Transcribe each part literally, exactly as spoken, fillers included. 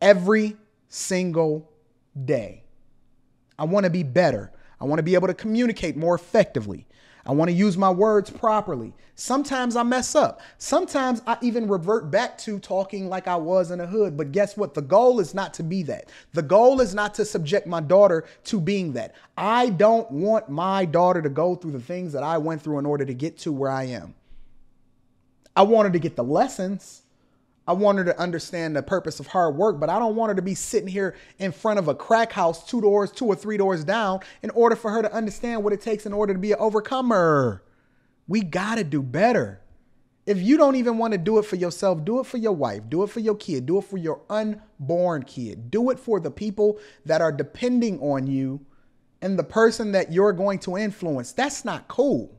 every single day. I want to be better. I want to be able to communicate more effectively. I want to use my words properly. Sometimes I mess up. Sometimes I even revert back to talking like I was in the hood. But guess what? The goal is not to be that. The goal is not to subject my daughter to being that. I don't want my daughter to go through the things that I went through in order to get to where I am. I want her to get the lessons. I want her to understand the purpose of hard work, but I don't want her to be sitting here in front of a crack house two doors, two or three doors down in order for her to understand what it takes in order to be an overcomer. We got to do better. If you don't even want to do it for yourself, do it for your wife, do it for your kid, do it for your unborn kid, do it for the people that are depending on you and the person that you're going to influence. That's not cool.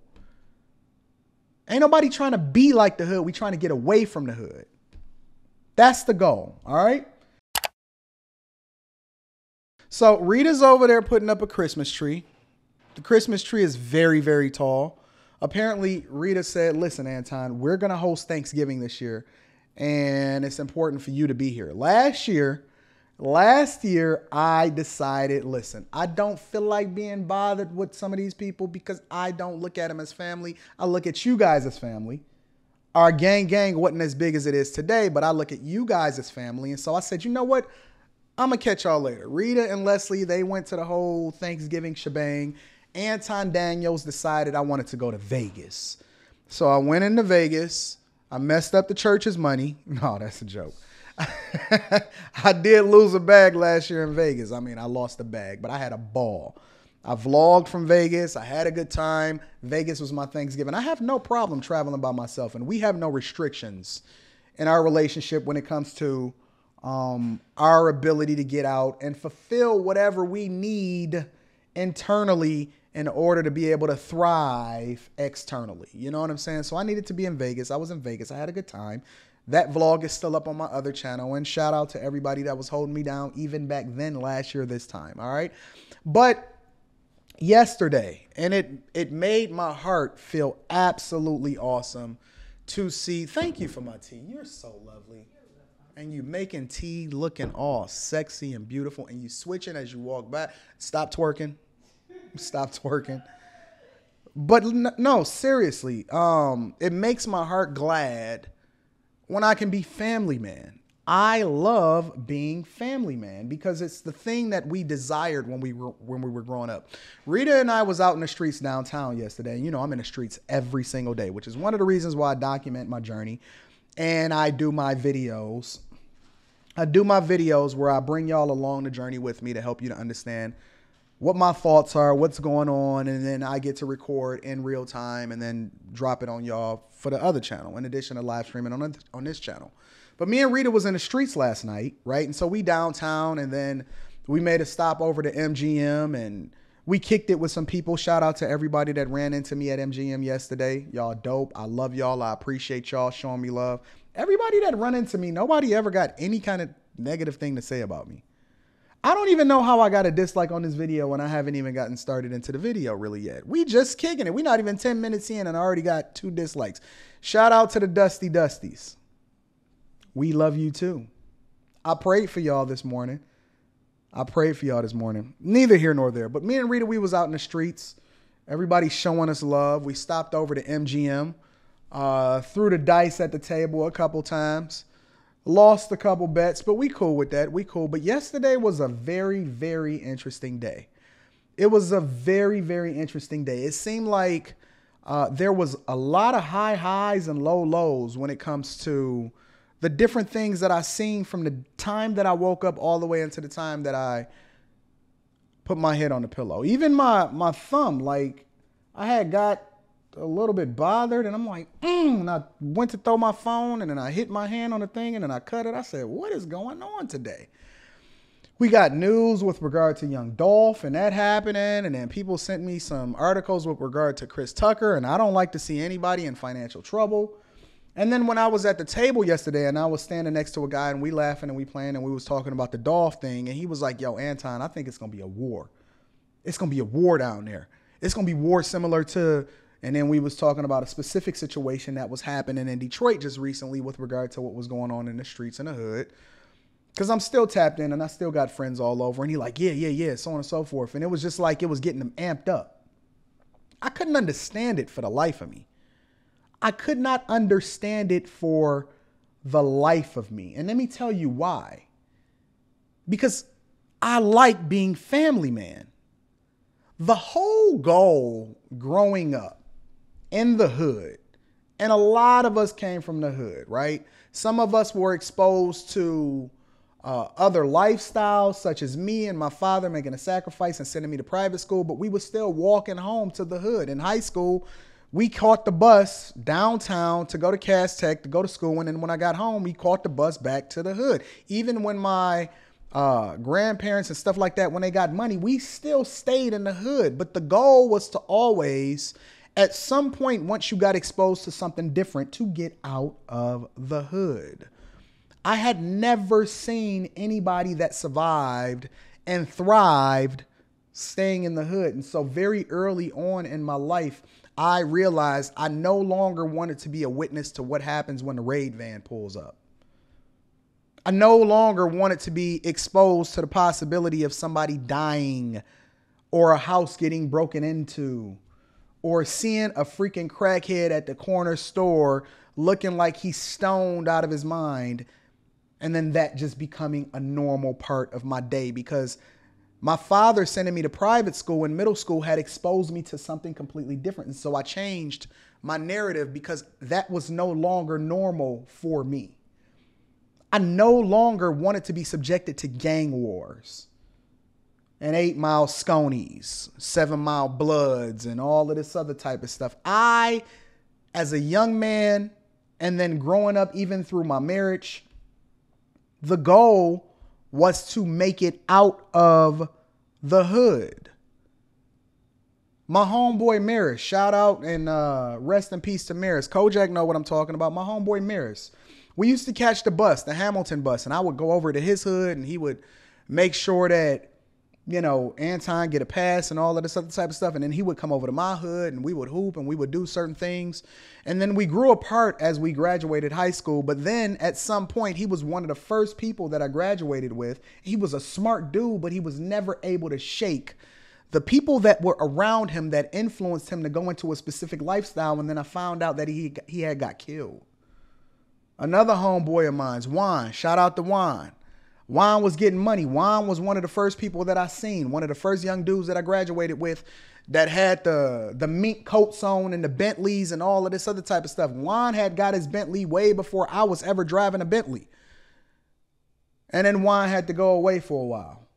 Ain't nobody trying to be like the hood. We trying to get away from the hood. That's the goal, all right? So Rita's over there putting up a Christmas tree. The Christmas tree is very, very tall. Apparently, Rita said, listen, Anton, we're going to host Thanksgiving this year, and it's important for you to be here. Last year, last year, I decided, listen, I don't feel like being bothered with some of these people because I don't look at them as family. I look at you guys as family. Our gang gang wasn't as big as it is today, but I look at you guys as family. And so I said, you know what? I'm going to catch y'all later. Rita and Leslie, they went to the whole Thanksgiving shebang. Anton Daniels decided I wanted to go to Vegas. So I went into Vegas. I messed up the church's money. No, that's a joke. I did lose a bag last year in Vegas. I mean, I lost a bag, but I had a ball. I vlogged from Vegas. I had a good time. Vegas was my Thanksgiving. I have no problem traveling by myself, and we have no restrictions in our relationship when it comes to um, our ability to get out and fulfill whatever we need internally in order to be able to thrive externally. You know what I'm saying? So I needed to be in Vegas. I was in Vegas. I had a good time. That vlog is still up on my other channel, and shout out to everybody that was holding me down even back then last year this time, all right? But yesterday, and it it made my heart feel absolutely awesome to see. Thank you for my tea. You're so lovely. And you making tea looking all sexy and beautiful, and you switching as you walk by. Stop twerking. Stop twerking. But no, seriously, um, it makes my heart glad when I can be family man. I love being family man because it's the thing that we desired when we were when we were growing up. Rita and I was out in the streets downtown yesterday. You know, I'm in the streets every single day, which is one of the reasons why I document my journey. And I do my videos. I do my videos where I bring y'all along the journey with me to help you to understand what my thoughts are, what's going on, and then I get to record in real time and then drop it on y'all for the other channel, in addition to live streaming on, on this channel. But me and Rita was in the streets last night, right? And so we downtown, and then we made a stop over to M G M, and we kicked it with some people. Shout out to everybody that ran into me at M G M yesterday. Y'all dope. I love y'all. I appreciate y'all showing me love. Everybody that run into me, nobody ever got any kind of negative thing to say about me. I don't even know how I got a dislike on this video when I haven't even gotten started into the video really yet. We just kicking it. We're not even ten minutes in, and I already got two dislikes. Shout out to the Dusty Dusties. We love you too. I prayed for y'all this morning. I prayed for y'all this morning. Neither here nor there. But me and Rita, we was out in the streets. Everybody showing us love. We stopped over to M G M. Uh, threw the dice at the table a couple times. Lost a couple bets, but we cool with that. We cool. But yesterday was a very, very interesting day. It was a very, very interesting day. It seemed like uh, there was a lot of high highs and low lows when it comes to the different things that I seen from the time that I woke up all the way into the time that I put my head on the pillow. Even my my thumb, like I had got a little bit bothered, and I'm like, mm, and I went to throw my phone, and then I hit my hand on the thing, and then I cut it. I said, what is going on today? We got news with regard to Young Dolph and that happening, and then people sent me some articles with regard to Chris Tucker, and I don't like to see anybody in financial trouble. And then when I was at the table yesterday and I was standing next to a guy and we laughing and we playing and we was talking about the Dolph thing, and he was like, yo, Anton, I think it's going to be a war. It's going to be a war down there. It's going to be war similar to, and then we was talking about a specific situation that was happening in Detroit just recently with regard to what was going on in the streets in the hood. Because I'm still tapped in and I still got friends all over. And he like, yeah, yeah, yeah, so on and so forth. And it was just like it was getting them amped up. I couldn't understand it for the life of me. I could not understand it for the life of me. And let me tell you why. Because I like being family man. The whole goal growing up in the hood, and a lot of us came from the hood, right? Some of us were exposed to Uh, other lifestyles, such as me and my father making a sacrifice and sending me to private school, but we were still walking home to the hood. In high school, we caught the bus downtown to go to Cass Tech to go to school, and then when I got home, we caught the bus back to the hood. Even when my uh, grandparents and stuff like that, when they got money, we still stayed in the hood, but the goal was to always, at some point, once you got exposed to something different, to get out of the hood. I had never seen anybody that survived and thrived staying in the hood. And so very early on in my life, I realized I no longer wanted to be a witness to what happens when the raid van pulls up. I no longer wanted to be exposed to the possibility of somebody dying or a house getting broken into or seeing a freaking crackhead at the corner store looking like he's stoned out of his mind. And then that just becoming a normal part of my day, because my father sending me to private school in middle school had exposed me to something completely different. And so I changed my narrative because that was no longer normal for me. I no longer wanted to be subjected to gang wars and eight mile sconies, seven mile bloods, and all of this other type of stuff. I, as a young man, and then growing up even through my marriage, the goal was to make it out of the hood. My homeboy Maris, shout out and uh, rest in peace to Maris. Kojak know what I'm talking about. My homeboy Maris. We used to catch the bus, the Hamilton bus, and I would go over to his hood and he would make sure that, you know, Anton get a pass and all of this other type of stuff. And then he would come over to my hood and we would hoop and we would do certain things. And then we grew apart as we graduated high school. But then at some point, he was one of the first people that I graduated with. He was a smart dude, but he was never able to shake the people that were around him that influenced him to go into a specific lifestyle. And then I found out that he, he had got killed. Another homeboy of mine's Juan, shout out to Juan. Juan was getting money. Juan was one of the first people that I seen, one of the first young dudes that I graduated with that had the, the mink coats on and the Bentleys and all of this other type of stuff. Juan had got his Bentley way before I was ever driving a Bentley. And then Juan had to go away for a while.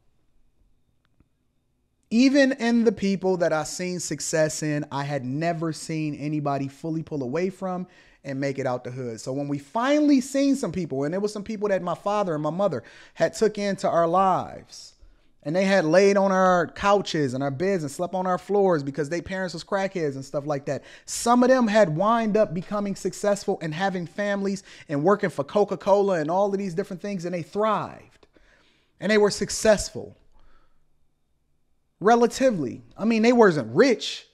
Even in the people that I seen success in, I had never seen anybody fully pull away from and make it out the hood. So when we finally seen some people, and it was some people that my father and my mother had took into our lives, and they had laid on our couches and our beds and slept on our floors because their parents was crackheads and stuff like that. Some of them had wind up becoming successful and having families and working for Coca-Cola and all of these different things, and they thrived and they were successful. Relatively. I mean, they wasn't rich,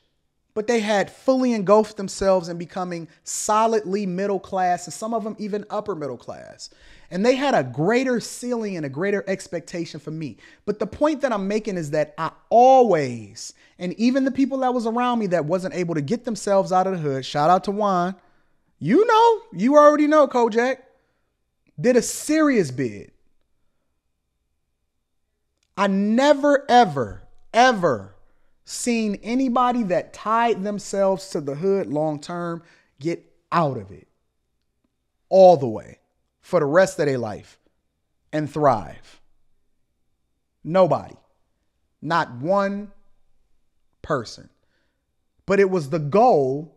but they had fully engulfed themselves in becoming solidly middle class, and some of them even upper middle class. And they had a greater ceiling and a greater expectation for me. But the point that I'm making is that I always, and even the people that was around me that wasn't able to get themselves out of the hood, shout out to Juan, you know, you already know, Kojak, did a serious bid. I never, ever, ever seen anybody that tied themselves to the hood long term get out of it all the way for the rest of their life and thrive. Nobody, not one person. But it was the goal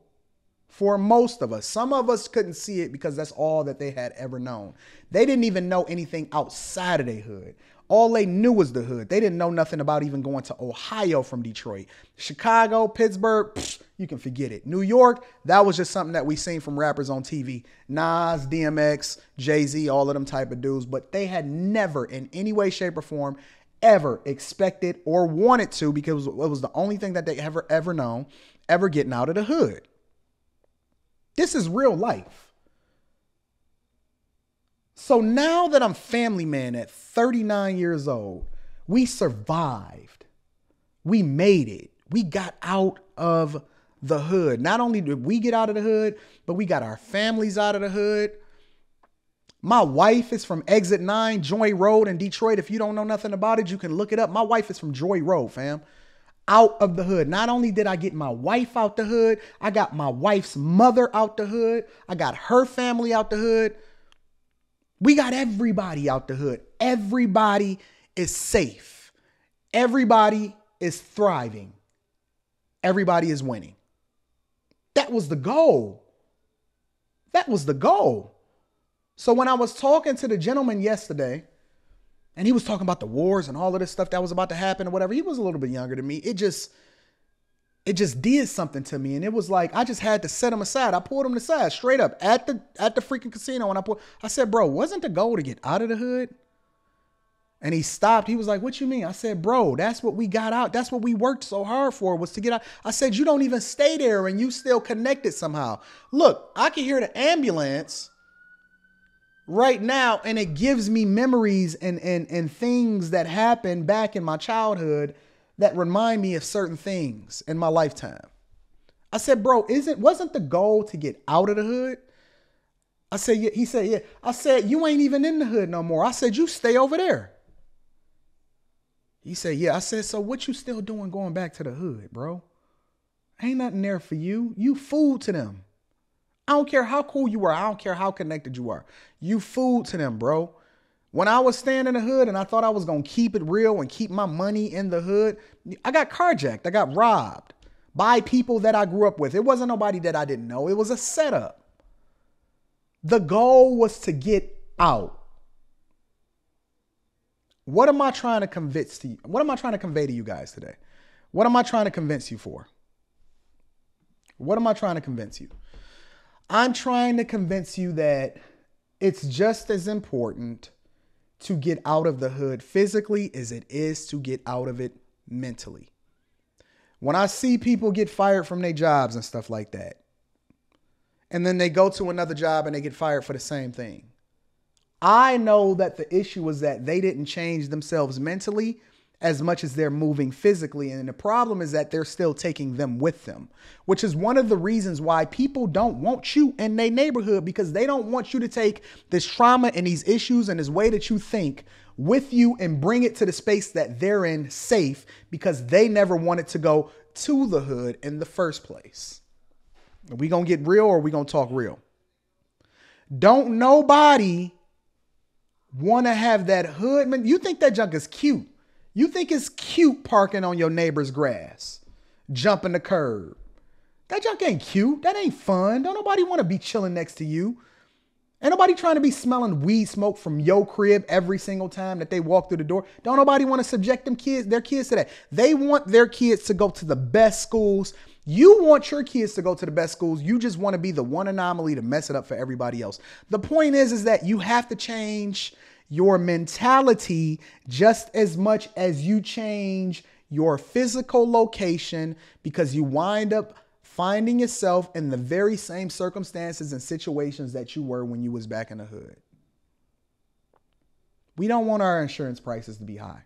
for most of us. Some of us couldn't see it because that's all that they had ever known. They didn't even know anything outside of their hood. All they knew was the hood. They didn't know nothing about even going to Ohio from Detroit. Chicago, Pittsburgh, psh, you can forget it. New York, that was just something that we seen from rappers on T V. Nas, D M X, Jay-Z, all of them type of dudes. But they had never in any way, shape, or form ever expected or wanted to, because it was the only thing that they ever, ever known, ever getting out of the hood. This is real life. So now that I'm family man at thirty-nine years old, we survived. We made it. We got out of the hood. Not only did we get out of the hood, but we got our families out of the hood. My wife is from Exit nine, Joy Road in Detroit. If you don't know nothing about it, you can look it up. My wife is from Joy Road, fam. Out of the hood. Not only did I get my wife out the hood, I got my wife's mother out the hood. I got her family out the hood. We got everybody out the hood. Everybody is safe. Everybody is thriving. Everybody is winning. That was the goal. That was the goal. So when I was talking to the gentleman yesterday, and he was talking about the wars and all of this stuff that was about to happen or whatever, he was a little bit younger than me. It just, it just did something to me. And it was like, I just had to set him aside. I pulled him aside straight up at the, at the freaking casino. And I pulled, I said, bro, wasn't the goal to get out of the hood? And he stopped. He was like, what you mean? I said, bro, that's what we got out. That's what we worked so hard for, was to get out. I said, you don't even stay there and you still connected somehow. Look, I can hear the ambulance right now, and it gives me memories and, and, and things that happened back in my childhood that remind me of certain things in my lifetime. I said, bro, isn't, wasn't the goal to get out of the hood? I said, yeah. He said, yeah. I said, you ain't even in the hood no more. I said, you stay over there. He said, yeah. I said, so what you still doing going back to the hood, bro? Ain't nothing there for you. You fool to them. I don't care how cool you are. I don't care how connected you are. You fool to them, bro. When I was staying in the hood and I thought I was going to keep it real and keep my money in the hood, I got carjacked. I got robbed by people that I grew up with. It wasn't nobody that I didn't know. It was a setup. The goal was to get out. What am I trying to convince to you? What am I trying to convey to you guys today? What am I trying to convince you for? What am I trying to convince you? I'm trying to convince you that it's just as important to get out of the hood physically as it is to get out of it mentally. When I see people get fired from their jobs and stuff like that, and then they go to another job and they get fired for the same thing, I know that the issue was that they didn't change themselves mentally as much as they're moving physically. And the problem is that they're still taking them with them, which is one of the reasons why people don't want you in their neighborhood, because they don't want you to take this trauma and these issues and this way that you think with you and bring it to the space that they're in safe, because they never wanted to go to the hood in the first place. Are we gonna get real or are we gonna talk real? Don't nobody wanna have that hood. Man, you think that junk is cute. You think it's cute parking on your neighbor's grass, jumping the curb. That junk ain't cute. That ain't fun. Don't nobody want to be chilling next to you. Ain't nobody trying to be smelling weed smoke from your crib every single time that they walk through the door. Don't nobody want to subject them kids, their kids to that. They want their kids to go to the best schools. You want your kids to go to the best schools. You just want to be the one anomaly to mess it up for everybody else. The point is, is that you have to change your mentality just as much as you change your physical location, because you wind up finding yourself in the very same circumstances and situations that you were when you was back in the hood. We don't want our insurance prices to be high.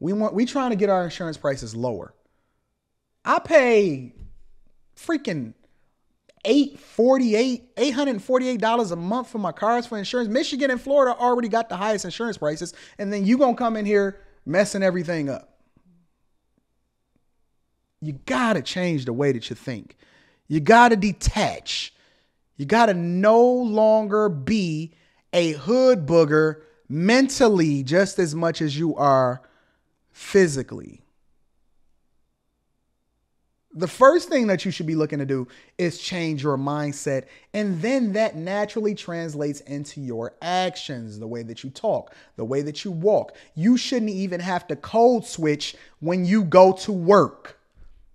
We want, we trying to get our insurance prices lower. I pay freaking eight forty-eight, eight hundred forty-eight dollars a month for my cars for insurance. Michigan and Florida already got the highest insurance prices, and then you gonna come in here messing everything up. You gotta change the way that you think. You gotta detach. You gotta no longer be a hood booger mentally just as much as you are physically. The first thing that you should be looking to do is change your mindset. And then that naturally translates into your actions, the way that you talk, the way that you walk. You shouldn't even have to code switch when you go to work.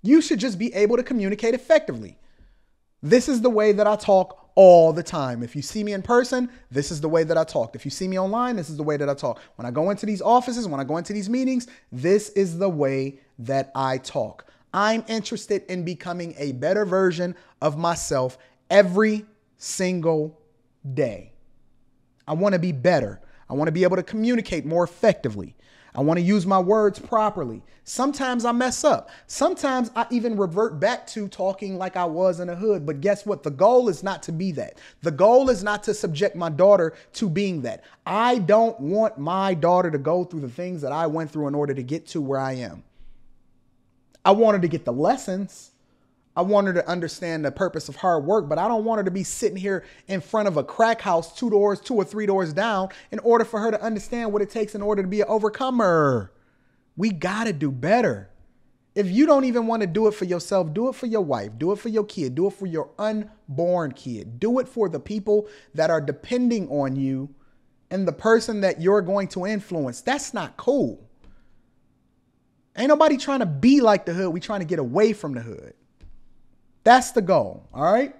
You should just be able to communicate effectively. This is the way that I talk all the time. If you see me in person, this is the way that I talk. If you see me online, this is the way that I talk. When I go into these offices, when I go into these meetings, this is the way that I talk. I'm interested in becoming a better version of myself every single day. I want to be better. I want to be able to communicate more effectively. I want to use my words properly. Sometimes I mess up. Sometimes I even revert back to talking like I was in a hood. But guess what? The goal is not to be that. The goal is not to subject my daughter to being that. I don't want my daughter to go through the things that I went through in order to get to where I am. I want her to get the lessons. I want her to understand the purpose of hard work, but I don't want her to be sitting here in front of a crack house two doors, two or three doors down in order for her to understand what it takes in order to be an overcomer. We gotta do better. If you don't even want to do it for yourself, do it for your wife, do it for your kid, do it for your unborn kid, do it for the people that are depending on you and the person that you're going to influence. That's not cool. Ain't nobody trying to be like the hood. We trying to get away from the hood. That's the goal, all right?